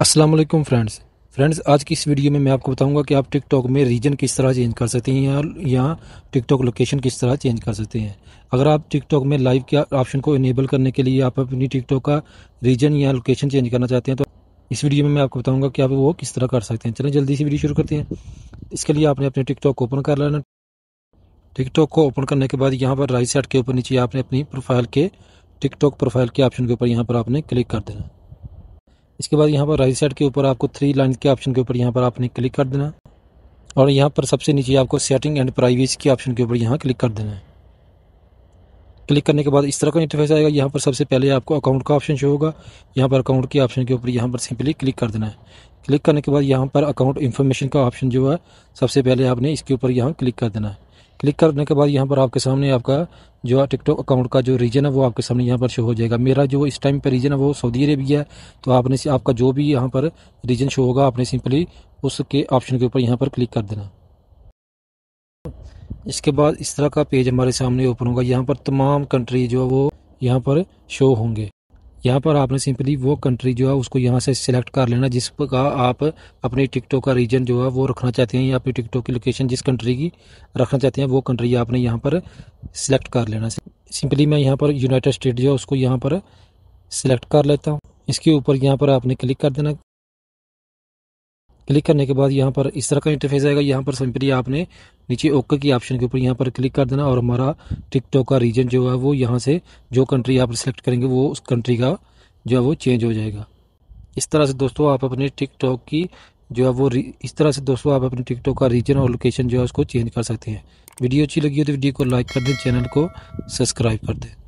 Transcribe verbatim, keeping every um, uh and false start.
अस्सलाम वालेकुम friends friends आज की इस वीडियो में मैं आपको बताऊंगा कि आप टिकटॉक में रीजन किस तरह चेंज कर सकते हैं या टिकटॉक लोकेशन किस तरह चेंज कर सकते हैं। अगर आप टिकटॉक में लाइव के ऑप्शन को इनेबल करने के लिए आप अपनी टिकटॉक का रीजन या लोकेशन चेंज करना चाहते हैं तो इस वीडियो में मैं आपको बताऊंगा कि आप वो किस तरह कर सकते हैं। चलिए जल्दी से वीडियो शुरू करते हैं। इसके लिए आपने अपने टिकटॉक को ओपन कर लेना। टिकटॉक को ओपन करने के बाद यहाँ पर राइट साइड के ऊपर नीचे आपने अपनी प्रोफाइल के टिकटॉक प्रोफाइल के ऑप्शन के ऊपर यहाँ पर आपने क्लिक कर देना। इसके बाद यहाँ पर राइट साइड के ऊपर आपको थ्री लाइन के ऑप्शन के ऊपर यहाँ पर आपने क्लिक कर देना और यहाँ पर सबसे नीचे आपको सेटिंग एंड प्राइवेसी के ऑप्शन के ऊपर यहाँ क्लिक कर देना है। क्लिक करने के बाद इस तरह का इंटरफेस आएगा। यहाँ पर सबसे पहले आपको अकाउंट का ऑप्शन शो होगा। यहाँ पर अकाउंट के ऑप्शन के ऊपर यहाँ पर सिंपली क्लिक कर देना है। क्लिक करने के बाद यहाँ पर अकाउंट इन्फॉर्मेशन का ऑप्शन जो है सबसे पहले आपने इसके ऊपर यहाँ क्लिक कर देना है। क्लिक करने के बाद यहाँ पर आपके सामने आपका जो टिकटॉक अकाउंट का जो रीजन है वो आपके सामने यहाँ पर शो हो जाएगा। मेरा जो इस टाइम पर रीजन है वो सऊदी अरेबिया है, तो आपने आपका जो भी यहाँ पर रीजन शो होगा आपने सिंपली उसके ऑप्शन के ऊपर यहाँ पर क्लिक कर देना। इसके बाद इस तरह का पेज हमारे सामने ओपन होगा। यहाँ पर तमाम कंट्री जो है वो यहाँ पर शो होंगे। यहाँ पर आपने सिंपली वो कंट्री जो है उसको यहाँ से सिलेक्ट कर लेना जिस का आप अपने टिकटॉक का रीजन जो है वो रखना चाहते हैं या अपनी टिकटॉक की लोकेशन जिस कंट्री की रखना चाहते हैं वो कंट्री आपने यहाँ पर सिलेक्ट कर लेना। सिंपली मैं यहाँ पर यूनाइटेड स्टेट जो है उसको यहाँ पर सिलेक्ट कर लेता हूँ। इसके ऊपर यहाँ पर आपने क्लिक कर देना। क्लिक करने के बाद यहाँ पर इस तरह का इंटरफेस आएगा। यहाँ पर सिंपली आपने नीचे ओके की ऑप्शन के ऊपर यहाँ पर क्लिक कर देना और हमारा टिकटॉक का रीजन जो है वो यहाँ से जो कंट्री आप सिलेक्ट करेंगे वो उस कंट्री का जो है वो चेंज हो जाएगा। इस तरह से दोस्तों आप अपने टिकटॉक की जो है वो इस तरह से दोस्तों आप अपने टिकटॉक का रीजन और लोकेशन जो है उसको चेंज कर सकते हैं। वीडियो अच्छी लगी हो तो वीडियो को लाइक कर दें, चैनल को सब्सक्राइब कर दें।